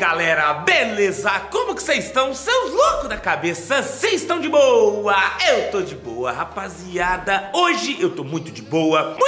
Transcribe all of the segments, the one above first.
galera, beleza? Como que vocês estão? Seus loucos da cabeça, vocês estão de boa? Eu tô de boa, rapaziada. Hoje eu tô muito de boa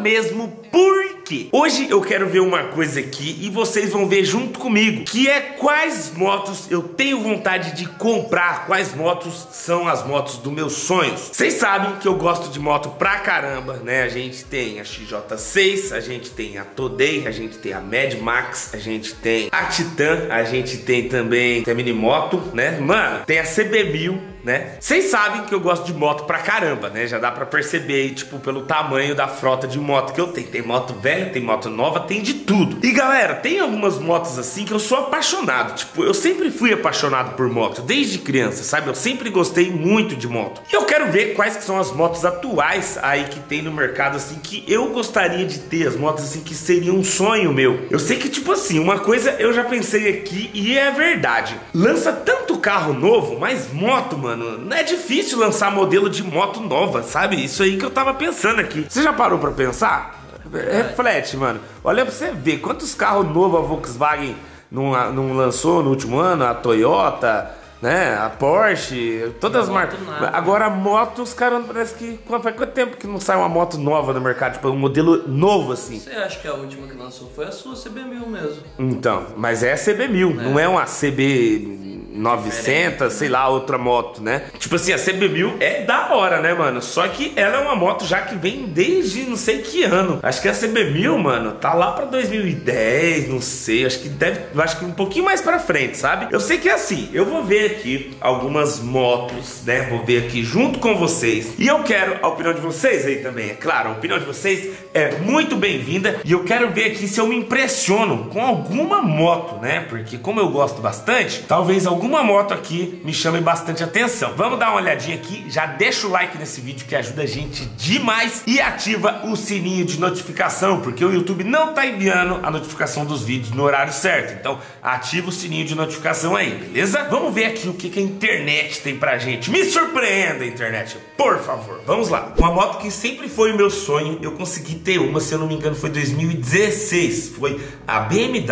mesmo, porque hoje eu quero ver uma coisa aqui e vocês vão ver junto comigo, que é quais motos eu tenho vontade de comprar, quais motos são as motos dos meus sonhos. Vocês sabem que eu gosto de moto pra caramba, né? A gente tem a XJ6, a gente tem a Today, a gente tem a Mad Max, a gente tem a Titan, a gente tem também a Minimoto, né? Mano, tem a CB1000, né? Vocês sabem que eu gosto de moto pra caramba, né? Já dá pra perceber, tipo, pelo tamanho da frota de moto que eu tenho. Tem moto velha, tem moto nova, tem de tudo. E galera, tem algumas motos assim que eu sou apaixonado. Tipo, eu sempre fui apaixonado por moto, desde criança, sabe? Eu sempre gostei muito de moto. E eu quero ver quais que são as motos atuais aí que tem no mercado, assim, que eu gostaria de ter. As motos, assim, que seria um sonho meu. Eu sei que, tipo assim, uma coisa eu já pensei aqui e é verdade. Lança tanto carro novo, mas moto, mano, não é difícil lançar modelo de moto nova, sabe? Isso aí que eu tava pensando aqui. Você já parou pra pensar? Reflete, mano. Olha pra você ver quantos carros novos a Volkswagen não lançou no último ano, a Toyota, né, a Porsche, todas as marcas. Agora a moto, os caras, parece que faz quanto tempo que não sai uma moto nova no mercado, tipo um modelo novo assim. Você acha que a última que lançou foi a sua CB1000 mesmo? Então, mas é a CB1000, né? Não é uma CB900, sei lá, outra moto, né? Tipo assim, a CB1000 é da hora, né, mano? Só que ela é uma moto já que vem desde não sei que ano. Acho que a CB1000, mano, tá lá pra 2010, não sei. Acho que um pouquinho mais pra frente, sabe? Eu sei que é assim. Eu vou ver aqui algumas motos, né? Vou ver aqui junto com vocês. E eu quero a opinião de vocês aí também, é claro. A opinião de vocês é muito bem-vinda. E eu quero ver aqui se eu me impressiono com alguma moto, né? Porque como eu gosto bastante, talvez alguma moto aqui me chame bastante atenção. Vamos dar uma olhadinha aqui, já deixa o like nesse vídeo que ajuda a gente demais e ativa o sininho de notificação, porque o YouTube não tá enviando a notificação dos vídeos no horário certo. Então ativa o sininho de notificação aí, beleza? Vamos ver aqui o que a internet tem pra gente. Me surpreenda, internet, por favor. Vamos lá. Uma moto que sempre foi o meu sonho, eu consegui ter uma, se eu não me engano foi 2016, foi a BMW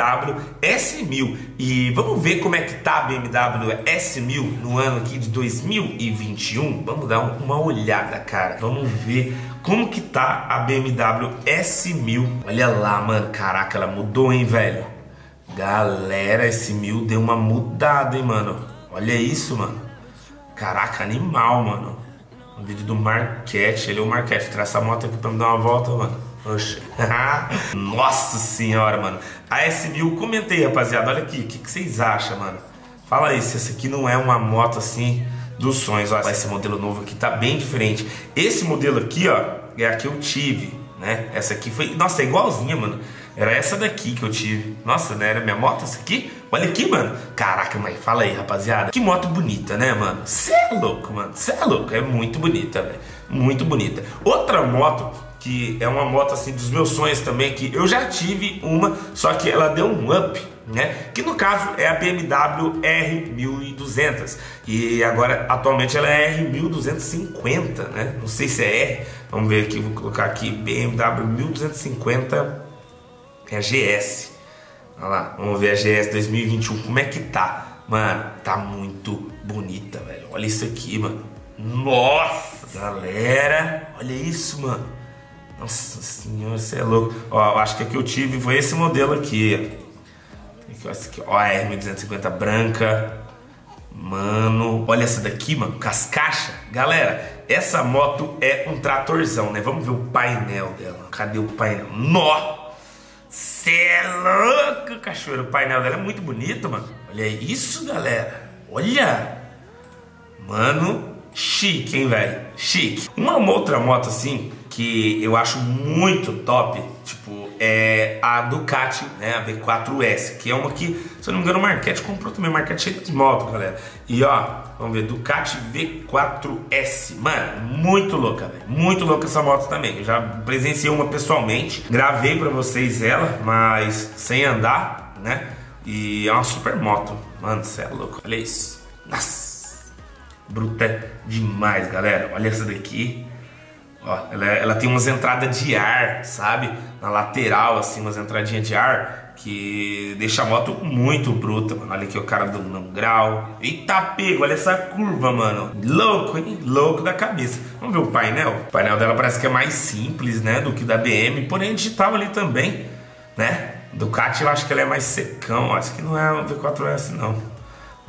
S1000. E vamos ver como é que tá a BMW S1000 no ano aqui de 2021. Vamos dar uma olhada, cara. Vamos ver como que tá a BMW S1000. Olha lá, mano. Caraca, ela mudou, hein, velho? Galera, S1000 deu uma mudada, hein, mano? Olha isso, mano. Caraca, animal, mano. Um vídeo do Marquete. Ele é o Marquete. Traz essa moto aqui pra me dar uma volta, mano. Oxe. Nossa senhora, mano. A S1000, comentei, rapaziada. Olha aqui. O que vocês acham, mano? Fala aí, se essa aqui não é uma moto assim dos sonhos. Ó, esse modelo novo aqui tá bem diferente. Esse modelo aqui, ó, é a que eu tive, né? Essa aqui foi... Nossa, é igualzinha, mano. Era essa daqui que eu tive. Nossa, né? Era minha moto essa aqui? Olha aqui, mano. Caraca, mãe. Fala aí, rapaziada. Que moto bonita, né, mano? Cê é louco, mano. Cê é louco. É muito bonita, velho. Muito bonita. Outra moto... que é uma moto assim dos meus sonhos também, que eu já tive uma, só que ela deu um up, né? Que no caso é a BMW R1200. E agora atualmente ela é R1250, né? Não sei se é R. Vamos ver aqui, vou colocar aqui BMW 1250 é a GS. Olha lá, vamos ver a GS 2021 como é que tá. Mano, tá muito bonita, velho. Olha isso aqui, mano. Nossa, galera, olha isso, mano. Nossa senhora, você é louco. Ó, eu acho que a que eu tive foi esse modelo aqui. Essa aqui, ó, R1250 branca. Mano, olha essa daqui, mano, com as caixas. Galera, essa moto é um tratorzão, né? Vamos ver o painel dela. Cadê o painel? Nó! Você é louco, cachorro. O painel dela é muito bonito, mano. Olha isso, galera. Olha! Mano, chique, hein, velho? Chique. Uma outra moto assim... que eu acho muito top, tipo, é a Ducati, né, a V4S, que é uma que, se eu não me engano, o Marquete comprou também, o Marquete cheio de moto, galera. E ó, vamos ver, Ducati V4S, mano, muito louca, velho, muito louca essa moto também. Eu já presenciei uma pessoalmente, gravei pra vocês ela, mas sem andar, né, e é uma super moto, mano, você é louco, olha isso. Nossa, bruta demais, galera, olha essa daqui. Ó, ela tem umas entradas de ar, sabe? Na lateral, assim, umas entradinhas de ar. que deixa a moto muito bruta, mano. Olha aqui o cara dando um grau. Eita, pego, olha essa curva, mano. Louco, hein? Louco da cabeça. Vamos ver o painel? O painel dela parece que é mais simples, né, do que da BM. Porém, digital ali também, né? Ducati eu acho que ela é mais secão. Acho que não é um V4S, não.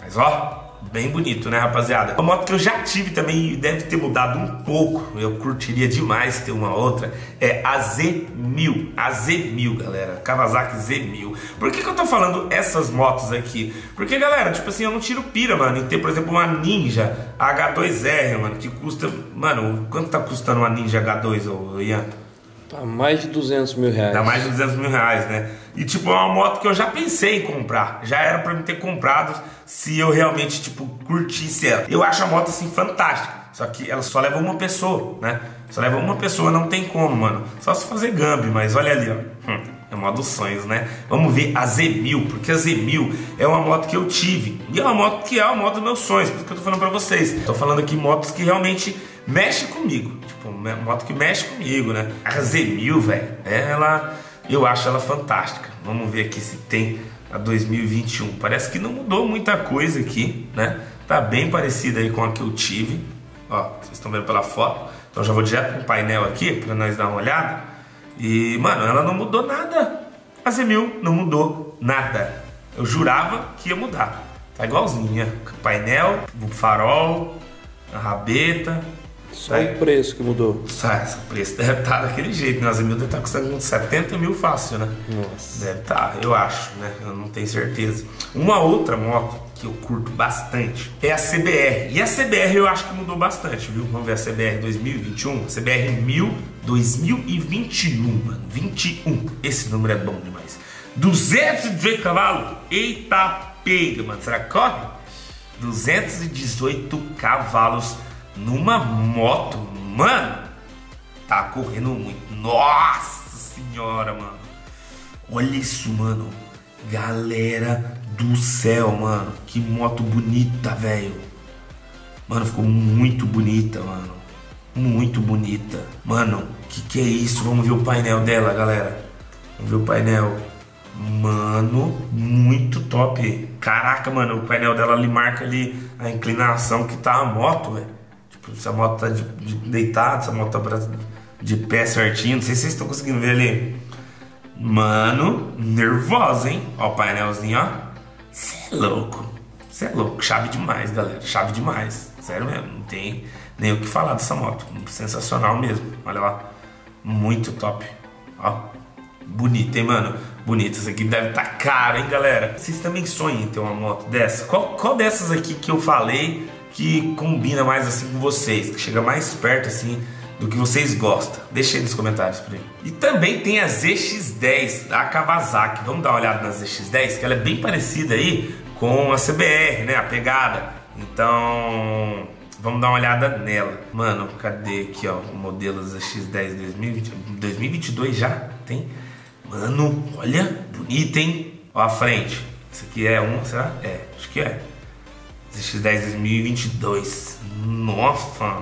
Mas, ó, bem bonito, né, rapaziada? Uma moto que eu já tive também e deve ter mudado um pouco, eu curtiria demais ter uma outra, é a Z1000. A Z1000, galera, Kawasaki Z1000. Por que que eu tô falando essas motos aqui? Porque, galera, tipo assim, eu não tiro pira, mano, em ter, por exemplo, uma Ninja H2R, mano, que custa... Mano, quanto tá custando uma Ninja H2, ô Ian? Tá mais de 200 mil reais. Tá mais de 200 mil reais, né? E tipo, é uma moto que eu já pensei em comprar. Já era pra me ter comprado se eu realmente, tipo, curtisse ela. Eu acho a moto, assim, fantástica. Só que ela só leva uma pessoa, né? Só leva uma pessoa, não tem como, mano. Só se fazer gambi, mas olha ali, ó. É uma dos sonhos, né? Vamos ver a Z1000, porque a Z1000 é uma moto que eu tive. E é uma moto que é a moto dos meus sonhos, porque eu tô falando pra vocês. Tô falando aqui motos que realmente mexe comigo. Tipo, moto que mexe comigo, né? A Z1000, velho, ela... Eu acho ela fantástica. Vamos ver aqui se tem a 2021. Parece que não mudou muita coisa aqui, né? Tá bem parecida aí com a que eu tive. Ó, vocês estão vendo pela foto. Então já vou direto pro painel aqui, pra nós dar uma olhada. E, mano, ela não mudou nada. A Z1000 não mudou nada. Eu jurava que ia mudar. Tá igualzinha. Painel, farol, a rabeta. Só o preço que mudou. Só o preço deve estar daquele jeito, né? A Z1000 deve estar custando uns 70 mil fácil, né? Nossa. Deve estar, eu acho, né? Eu não tenho certeza. Uma outra moto que eu curto bastante é a CBR. E a CBR eu acho que mudou bastante, viu? Vamos ver a CBR 2021. CBR 1000 2021, mano. 21. Esse número é bom demais. 218 cavalos. Eita pega, mano. Será que corre? 218 cavalos. Numa moto, mano, tá correndo muito. Nossa senhora, mano. Olha isso, mano. Galera do céu, mano. Que moto bonita, velho. Mano, ficou muito bonita, mano. Muito bonita. Mano, que é isso? Vamos ver o painel dela, galera. Vamos ver o painel. Mano, muito top. Caraca, mano, o painel dela ali marca ali a inclinação que tá a moto, velho. Se a moto tá deitada, se a moto tá de pé certinho. Não sei se vocês estão conseguindo ver ali. Mano, nervosa, hein? Ó o painelzinho, ó. Cê é louco. Cê é louco. Chave demais, galera. Chave demais. Sério mesmo. Não tem nem o que falar dessa moto. Sensacional mesmo. Olha lá. Muito top. Ó. Bonita, hein, mano? Bonita. Isso aqui deve tá caro, hein, galera? Vocês também sonham em ter uma moto dessa? Qual dessas aqui que eu falei... que combina mais assim com vocês, que chega mais perto assim do que vocês gostam? Deixa aí nos comentários pra mim. E também tem a ZX-10 da Kawasaki. Vamos dar uma olhada na ZX-10, que ela é bem parecida aí com a CBR, né, a pegada. Então vamos dar uma olhada nela. Mano, cadê aqui, ó, o modelo ZX-10 2022 já tem. Mano, olha, bonita, hein? Ó a frente. Isso aqui é um, será? É, acho que é ZX-10 2022. Nossa,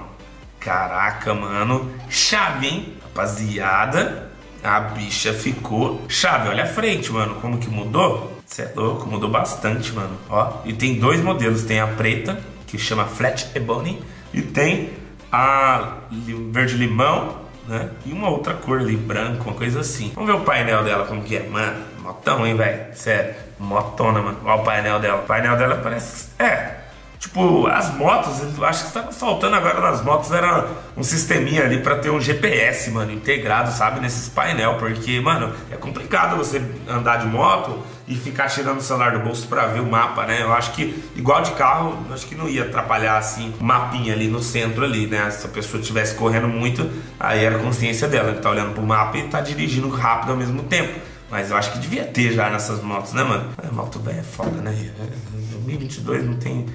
caraca, mano. Chave, hein? Rapaziada, a bicha ficou chave. Olha a frente, mano, como que mudou. Você é louco, mudou bastante, mano. Ó, e tem dois modelos. Tem a preta, que chama Flat Ebony, e tem a verde-limão, né? E uma outra cor ali, branco, uma coisa assim. Vamos ver o painel dela, como que é, mano. Motão, hein, velho? Sério, motona, mano. Olha o painel dela. O painel dela parece... É, tipo, as motos, acho que estava faltando agora nas motos, era um sisteminha ali pra ter um GPS, mano, integrado, sabe, nesses painel. Porque, mano, é complicado você andar de moto e ficar tirando o celular do bolso pra ver o mapa, né? Eu acho que, igual de carro, acho que não ia atrapalhar, assim, o mapinha ali no centro ali, né? Se a pessoa estivesse correndo muito, aí era consciência dela, que tá olhando pro mapa e tá dirigindo rápido ao mesmo tempo. Mas eu acho que devia ter já nessas motos, né, mano? A moto velha é foda, né? 2022 não tem...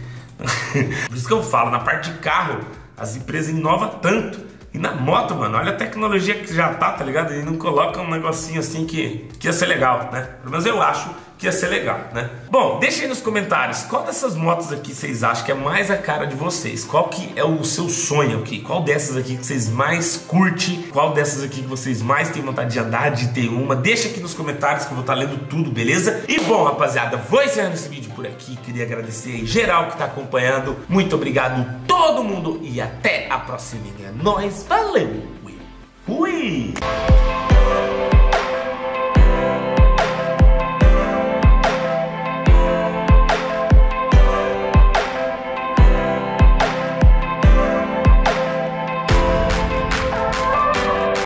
Por isso que eu falo, na parte de carro, as empresas inovam tanto. E na moto, mano, olha a tecnologia que já tá ligado? E não coloca um negocinho assim que ia ser legal, né? Pelo menos eu acho que ia ser legal, né? Bom, deixa aí nos comentários qual dessas motos aqui vocês acham que é mais a cara de vocês, qual que é o seu sonho aqui, qual dessas aqui que vocês mais curtem, qual dessas aqui que vocês mais têm vontade de andar, de ter uma. Deixa aqui nos comentários que eu vou estar lendo tudo, beleza? E bom, rapaziada, vou encerrando esse vídeo por aqui. Queria agradecer aí geral que tá acompanhando. Muito obrigado todo mundo e até a próxima. É nóis, valeu, fui!